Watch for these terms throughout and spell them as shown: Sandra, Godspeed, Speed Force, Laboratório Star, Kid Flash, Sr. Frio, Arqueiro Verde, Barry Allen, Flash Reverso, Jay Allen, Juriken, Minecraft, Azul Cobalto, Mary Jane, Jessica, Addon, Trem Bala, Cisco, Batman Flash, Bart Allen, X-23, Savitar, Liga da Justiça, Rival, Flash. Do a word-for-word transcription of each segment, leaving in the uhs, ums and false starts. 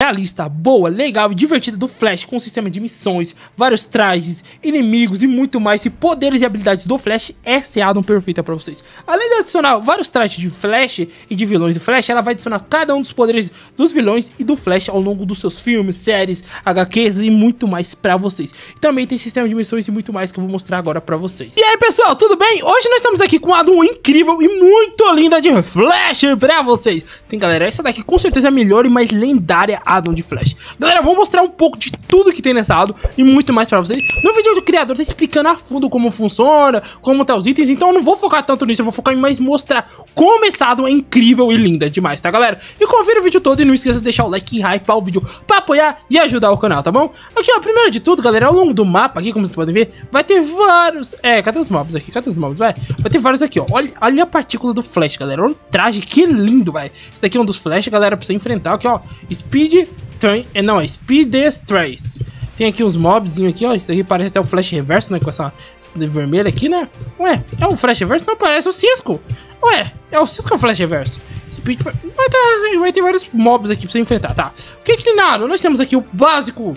Realista, boa, legal e divertida do Flash, com um sistema de missões, vários trajes, inimigos e muito mais, e poderes e habilidades do Flash, essa é a Addon perfeita pra vocês. Além de adicionar vários trajes de Flash e de vilões do Flash, ela vai adicionar cada um dos poderes dos vilões e do Flash ao longo dos seus filmes, séries, H Qs e muito mais pra vocês. Também tem sistema de missões e muito mais que eu vou mostrar agora pra vocês. E aí pessoal, tudo bem? Hoje nós estamos aqui com uma Addon incrível e muito linda de Flash pra vocês. Sim galera, essa daqui com certeza é a melhor e mais lendária Addon de Flash. Galera, vou mostrar um pouco de tudo que tem nessa Addon e muito mais pra vocês. No vídeo do criador tá explicando a fundo como funciona, como tá os itens, então eu não vou focar tanto nisso, eu vou focar em mais mostrar como essa Addon é incrível e linda demais, tá galera? E confira o vídeo todo e não esqueça de deixar o like e hypear o vídeo pra apoiar e ajudar o canal, tá bom? Aqui ó, primeiro de tudo galera, ao longo do mapa aqui, como vocês podem ver, vai ter vários... É, cadê os mapas aqui? Cadê os mapas? Vai, vai ter vários aqui ó, olha, olha a partícula do Flash galera, olha o traje, que lindo, vai. Esse daqui é um dos Flash galera, pra você enfrentar aqui ó, Speed Train, não, é Speed Force. Tem aqui uns mobzinhos aqui, ó. Isso daqui parece até o Flash Reverso, né? Com essa, essa vermelha aqui, né? Ué, é o Flash Reverso? Não, parece o Cisco. Ué, é o Cisco ou o Flash Reverso? Speed Force. Vai ter, vai ter vários mobs aqui pra você enfrentar, tá? O que que tem na área? Nós temos aqui o básico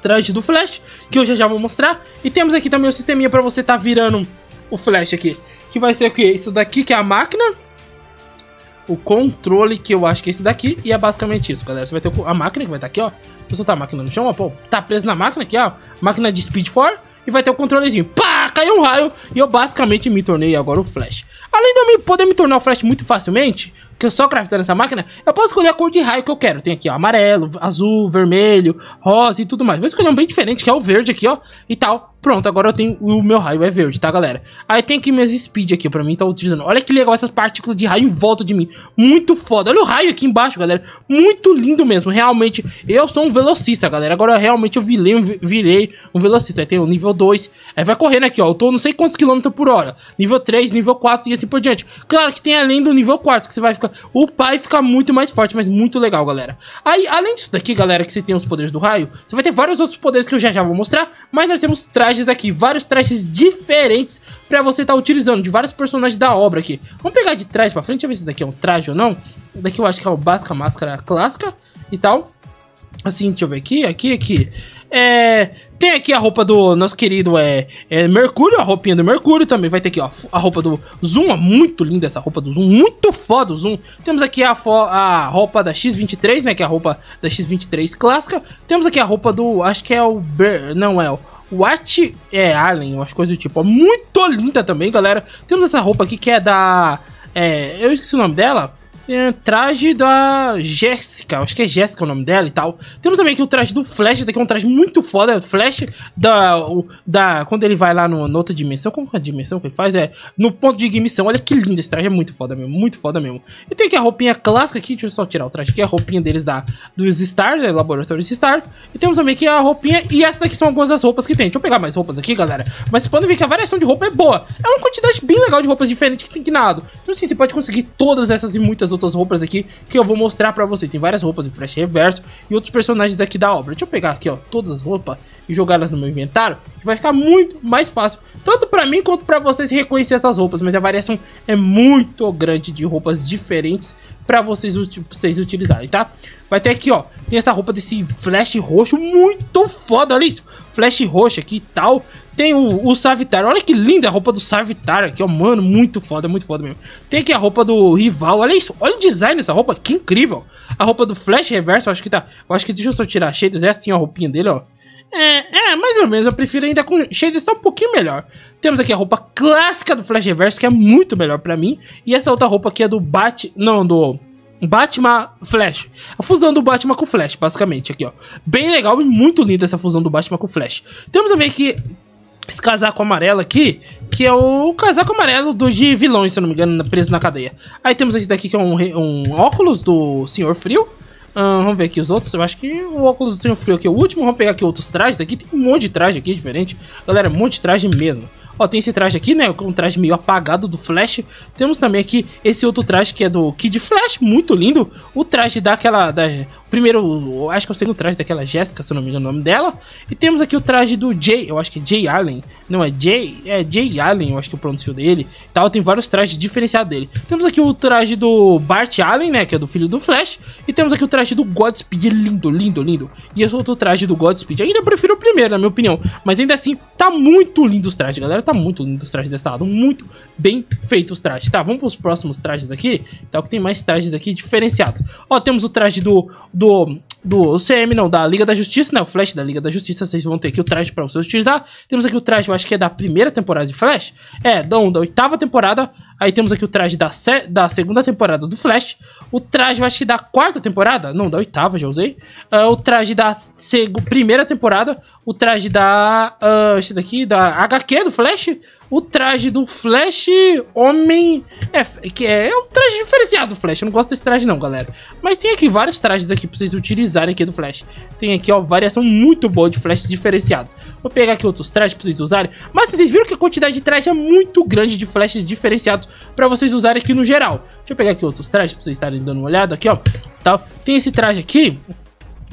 traje do Flash, que eu já já vou mostrar. E temos aqui também o sisteminha pra você tá virando o Flash aqui. Que vai ser o quê? Isso daqui que é a máquina. O controle, que eu acho que é esse daqui. E é basicamente isso, galera. Você vai ter a máquina que vai estar aqui, ó. Vou soltar a máquina no chão, ó. Pô, tá preso na máquina aqui, ó. Máquina de Speed Force. E vai ter o controlezinho. Pá, caiu um raio. E eu basicamente me tornei agora o Flash. Além de eu poder me tornar o Flash muito facilmente, que eu só craftando essa máquina, eu posso escolher a cor de raio que eu quero. Tem aqui, ó, amarelo, azul, vermelho, rosa e tudo mais. Vou escolher um bem diferente, que é o verde aqui, ó. E tal. Pronto, agora eu tenho... O meu raio é verde, tá, galera? Aí tem aqui minhas speed aqui, pra mim tá utilizando. Olha que legal essas partículas de raio em volta de mim. Muito foda. Olha o raio aqui embaixo, galera. Muito lindo mesmo. Realmente, eu sou um velocista, galera. Agora, realmente, eu virei um, virei um velocista. Aí tem o nível dois. Aí vai correndo aqui, ó. Eu tô não sei quantos quilômetros por hora. Nível três, nível quatro e assim por diante. Claro que tem além do nível quatro, que você vai ficar... O pai fica muito mais forte, mas muito legal, galera. Aí, além disso daqui, galera, que você tem os poderes do raio, você vai ter vários outros poderes que eu já já vou mostrar. Mas nós temos trajes aqui, vários trajes diferentes pra você tá utilizando, de vários personagens da obra aqui. Vamos pegar de trás pra frente, deixa eu ver se daqui é um traje ou não. Daqui eu acho que é o básica máscara clássica e tal. Assim, deixa eu ver aqui, aqui, aqui. É... Tem aqui a roupa do nosso querido é, é Mercúrio, a roupinha do Mercúrio também. Vai ter aqui ó, a roupa do Zoom, é muito linda essa roupa do Zoom, muito foda o Zoom. Temos aqui a, a roupa da X vinte e três, né, que é a roupa da X vinte e três clássica. Temos aqui a roupa do, acho que é o, Ber, não é o Bart é, Allen, umas coisas do tipo, ó, muito linda também, galera. Temos essa roupa aqui que é da, é, eu esqueci o nome dela. É, traje da Jessica, acho que é Jessica o nome dela e tal. Temos também aqui o traje do Flash, daqui é um traje muito foda, Flash da, o, da quando ele vai lá no, na outra dimensão, como é a dimensão que ele faz? É no ponto de ignição, olha que lindo esse traje, é muito foda mesmo, muito foda mesmo. E tem aqui a roupinha clássica aqui, deixa eu só tirar o traje aqui, a roupinha deles da, dos Star, né, Laboratório Star. E temos também aqui a roupinha, e essa daqui são algumas das roupas que tem. Deixa eu pegar mais roupas aqui, galera, mas vocês podem ver que a variação de roupa é boa, é uma quantidade bem legal de roupas diferentes que tem aqui na Addon. Então assim, você pode conseguir todas essas e muitas outras outras roupas aqui que eu vou mostrar pra vocês. Tem várias roupas do Flash Reverso e outros personagens aqui da obra. Deixa eu pegar aqui, ó, todas as roupas e jogar elas no meu inventário, que vai ficar muito mais fácil, tanto pra mim quanto pra vocês reconhecer essas roupas, mas a variação é muito grande de roupas diferentes pra vocês, vocês utilizarem, tá? Vai ter aqui, ó, tem essa roupa desse Flash roxo, muito foda, olha isso, Flash roxo aqui e tal. Tem o, o Savitar, olha que linda a roupa do Savitar aqui, ó, mano, muito foda, muito foda mesmo. Tem aqui a roupa do Rival, olha isso, olha o design dessa roupa, que incrível. A roupa do Flash Reverso, acho que tá, eu acho que deixa eu só tirar shaders, é assim ó, a roupinha dele, ó. É, é, mais ou menos, eu prefiro ainda com shaders, tá um pouquinho melhor. Temos aqui a roupa clássica do Flash Reverso, que é muito melhor pra mim. E essa outra roupa aqui é do Bat, não, do... Batman Flash, a fusão do Batman com o Flash, basicamente, aqui ó. Bem legal e muito linda essa fusão do Batman com o Flash. Temos também aqui esse casaco amarelo aqui, que é o casaco amarelo do, de vilões, se eu não me engano, preso na cadeia. Aí temos esse daqui que é um, um óculos do senhor Frio. Hum, vamos ver aqui os outros, eu acho que o óculos do senhor Frio aqui é o último. Vamos pegar aqui outros trajes aqui, tem um monte de traje aqui diferente. Galera, um monte de traje mesmo. Ó, tem esse traje aqui, né, um traje meio apagado do Flash. Temos também aqui esse outro traje que é do Kid Flash, muito lindo. O traje daquela, da, Primeiro, acho que eu sei no traje daquela Jessica, se eu não me engano o nome dela. E temos aqui o traje do Jay, eu acho que é Jay Allen. Não, é Jay, é Jay Allen, eu acho que eu pronuncio dele. Tal, tem vários trajes diferenciados dele. Temos aqui o traje do Bart Allen, né, que é do filho do Flash. E temos aqui o traje do Godspeed, lindo, lindo, lindo. E esse outro traje do Godspeed, ainda prefiro o primeiro, na minha opinião. Mas ainda assim, tá muito lindo os trajes, galera. Tá muito lindo os trajes dessa lado, muito bem feito os trajes, tá? Vamos pros próximos trajes aqui, tal, que tem mais trajes aqui diferenciados. Ó, temos o traje do... do do C M, não, da Liga da Justiça, né, o Flash da Liga da Justiça, vocês vão ter aqui o traje pra vocês utilizar. Temos aqui o traje, eu acho que é da primeira temporada de Flash, é, da, da oitava temporada. Aí temos aqui o traje da, se, da segunda temporada do Flash, o traje, eu acho que da quarta temporada, não, da oitava, já usei, uh, o traje da seg, primeira temporada, o traje da, uh, esse daqui, da H Q do Flash, o traje do Flash Homem, é, que é, é um traje diferenciado do Flash, eu não gosto desse traje não, galera, mas tem aqui vários trajes aqui pra vocês utilizarem aqui do Flash. Tem aqui, ó, variação muito boa de Flash diferenciado. Vou pegar aqui outros trajes pra vocês usarem. Mas vocês viram que a quantidade de trajes é muito grande de Flashes diferenciados pra vocês usarem aqui no geral. Deixa eu pegar aqui outros trajes pra vocês estarem dando uma olhada aqui, ó. Tá? Tem esse traje aqui.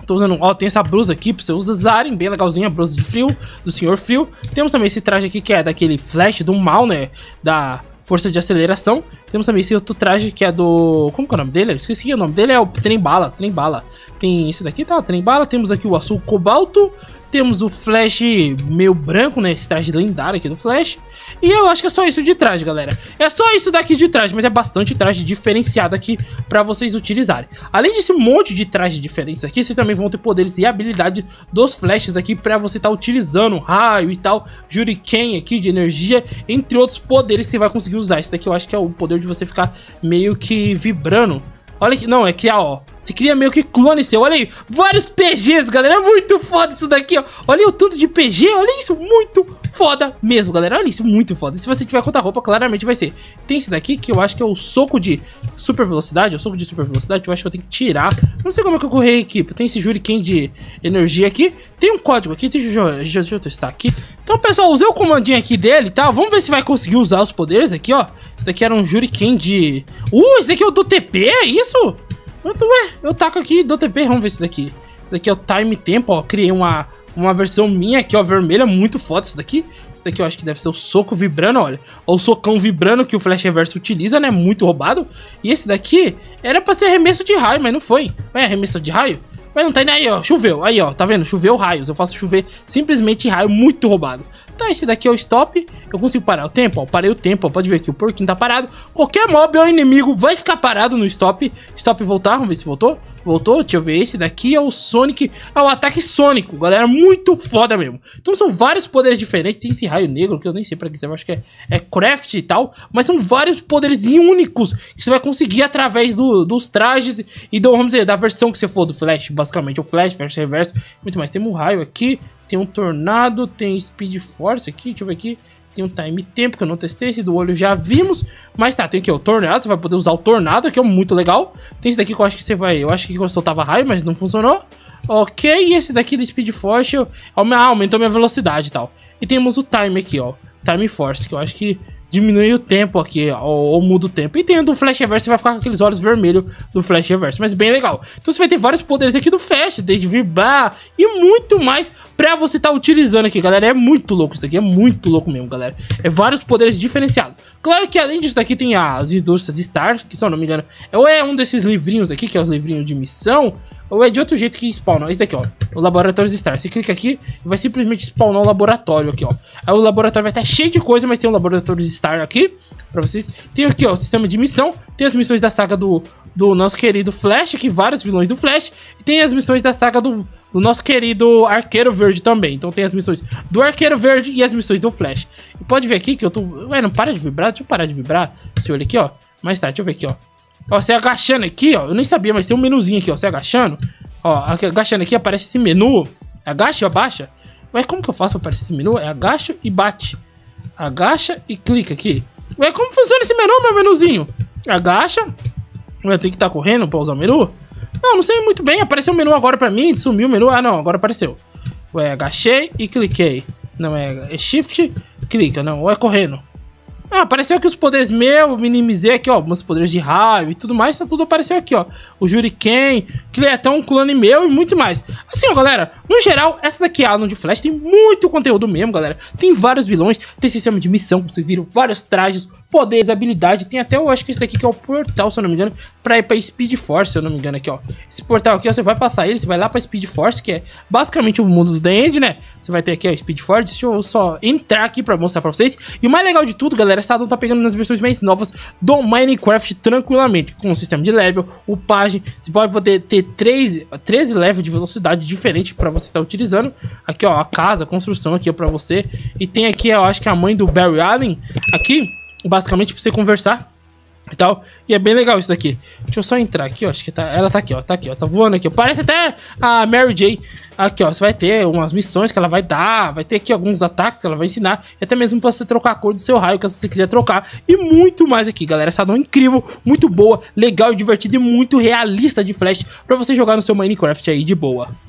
Tô usando, ó, tem essa blusa aqui pra vocês usarem, bem legalzinha, blusa de frio, do senhor Frio. Temos também esse traje aqui que é daquele Flash do mal, né, da força de aceleração. Temos também esse outro traje que é do... Como que é o nome dele? Eu esqueci o nome dele, é o Trem Bala, Trem Bala. Tem esse daqui, tá? Trem Bala. Temos aqui o Azul Cobalto. Temos o Flash meio branco, né? Esse traje lendário aqui do Flash. E eu acho que é só isso de trás, galera. É só isso daqui de trás, mas é bastante traje diferenciado aqui pra vocês utilizarem. Além desse monte de traje diferentes aqui, vocês também vão ter poderes e habilidade dos Flashes aqui pra você estar tá utilizando raio e tal, juriken aqui de energia, entre outros poderes que você vai conseguir usar. Esse daqui eu acho que é o poder de você ficar meio que vibrando. Olha aqui, não, é criar, ó. Você cria meio que clone seu, olha aí. Vários P Gs, galera, é muito foda isso daqui, ó. Olha aí o tanto de P G, olha isso, muito foda mesmo, galera. Olha isso, muito foda. Se você tiver contra roupa, claramente vai ser. Tem esse daqui que eu acho que é o soco de super velocidade, o soco de super velocidade, eu acho que eu tenho que tirar. Não sei como é que eu corri a equipe. Tem esse juriken de energia aqui. Tem um código aqui, deixa eu, deixa eu testar aqui. Então, pessoal, usei o comandinho aqui dele, tá? Vamos ver se vai conseguir usar os poderes aqui, ó. Esse daqui era um Juriken de... Uh, esse daqui é o do T P, é isso? Ué, eu taco aqui do T P, vamos ver esse daqui. Esse daqui é o Time Tempo, ó, criei uma, uma versão minha aqui, ó, vermelha, muito foda isso daqui. Esse daqui eu acho que deve ser o soco vibrando, olha. Ou o socão vibrando que o Flash Reverso utiliza, né, muito roubado. E esse daqui era pra ser arremesso de raio, mas não foi. Não é arremesso de raio? Mas não tá nem aí, ó, choveu, aí ó, tá vendo, choveu raios, eu faço chover simplesmente raio, muito roubado. Tá, esse daqui é o stop, eu consigo parar o tempo, ó, parei o tempo, ó, pode ver aqui, o porquinho tá parado. Qualquer mob ou inimigo vai ficar parado no stop, stop voltar, vamos ver se voltou. Voltou, deixa eu ver, esse daqui é o Sonic, é o ataque sônico, galera, muito foda mesmo. Então são vários poderes diferentes, tem esse raio negro que eu nem sei pra que serve, acho que é, é craft e tal, mas são vários poderes únicos que você vai conseguir através do, dos trajes e do, vamos dizer, da versão que você for do Flash, basicamente, o Flash, Flash Reverso, muito mais. Tem um raio aqui, tem um tornado, tem Speed Force aqui, deixa eu ver aqui. Tem um time tempo que eu não testei, esse do olho já vimos. Mas tá, tem aqui o tornado, você vai poder usar o tornado, que é muito legal. Tem esse daqui que eu acho que você vai... Eu acho que eu soltava raio, mas não funcionou. Ok, e esse daqui do Speed Force eu, ah, aumentou minha velocidade e tal. E temos o time aqui, ó. Time Force, que eu acho que diminui o tempo aqui, ó, ou muda o tempo. E tem o do Flash Reverso, você vai ficar com aqueles olhos vermelhos do Flash Reverso, mas bem legal. Então você vai ter vários poderes aqui do Flash, desde vibrar e muito mais pra você tá utilizando aqui, galera. É muito louco isso aqui, é muito louco mesmo, galera. É vários poderes diferenciados. Claro que além disso daqui tem as indústrias Star, que se eu não me engano, ou é um desses livrinhos aqui, que é os livrinhos de missão, ou é de outro jeito que spawna. Esse daqui, ó, o Laboratório Star. Você clica aqui e vai simplesmente spawnar o laboratório aqui, ó. Aí o laboratório vai estar cheio de coisa, mas tem o Laboratório Star aqui pra vocês. Tem aqui, ó, o sistema de missão. Tem as missões da saga do, do nosso querido Flash, que vários vilões do Flash. E tem as missões da saga do... o nosso querido Arqueiro Verde também. Então tem as missões do Arqueiro Verde e as missões do Flash. E pode ver aqui que eu tô... Ué, não para de vibrar? Deixa eu parar de vibrar esse olho aqui, ó. Mas tá, deixa eu ver aqui, ó. Ó, você agachando aqui, ó. Eu nem sabia, mas tem um menuzinho aqui, ó. Você agachando. Ó, agachando aqui aparece esse menu. Agacha e abaixa. Ué, como que eu faço pra aparecer esse menu? É agacho e bate. Agacha e clica aqui. Ué, como funciona esse menu, meu menuzinho? Agacha. Ué, tem que estar correndo pra usar o menu? Não, não sei muito bem, apareceu o menu agora pra mim, sumiu o menu, ah não, agora apareceu. Ué, agachei e cliquei. Não, é, é shift, clica, não, ou é correndo. Ah, apareceu aqui os poderes meus, minimizei aqui, ó, meus poderes de raio e tudo mais, tá tudo apareceu aqui, ó. O Juriken, que é um clone meu e muito mais. Assim, ó, galera, no geral, essa daqui é a Addon de Flash, tem muito conteúdo mesmo, galera. Tem vários vilões, tem sistema de missão, como vocês viram, vários trajes, poderes, habilidade. Tem até, eu acho que esse daqui que é o portal, se eu não me engano, pra ir pra Speed Force, se eu não me engano, aqui, ó. Esse portal aqui, ó, você vai passar ele, você vai lá pra Speed Force, que é basicamente o mundo do The End, né? Você vai ter aqui, ó, Speed Force, deixa eu só entrar aqui pra mostrar pra vocês. E o mais legal de tudo, galera, essa Addon tá pegando nas versões mais novas do Minecraft tranquilamente, com o sistema de level, upagem, você pode poder ter treze levels de velocidade diferente para você estar utilizando. Aqui ó, a casa, a construção aqui é para você. E tem aqui, eu acho que a mãe do Barry Allen, aqui, basicamente para você conversar e tal. E é bem legal isso daqui. Deixa eu só entrar aqui, ó, acho que tá, ela tá aqui, ó, tá aqui, ó, tá voando aqui, ó. Parece até a Mary Jane. Aqui, ó, você vai ter umas missões que ela vai dar, vai ter aqui alguns ataques que ela vai ensinar, e até mesmo pra você trocar a cor do seu raio, caso você quiser trocar, e muito mais aqui, galera. Essa Addon incrível, muito boa, legal e divertida e muito realista de Flash pra você jogar no seu Minecraft aí de boa.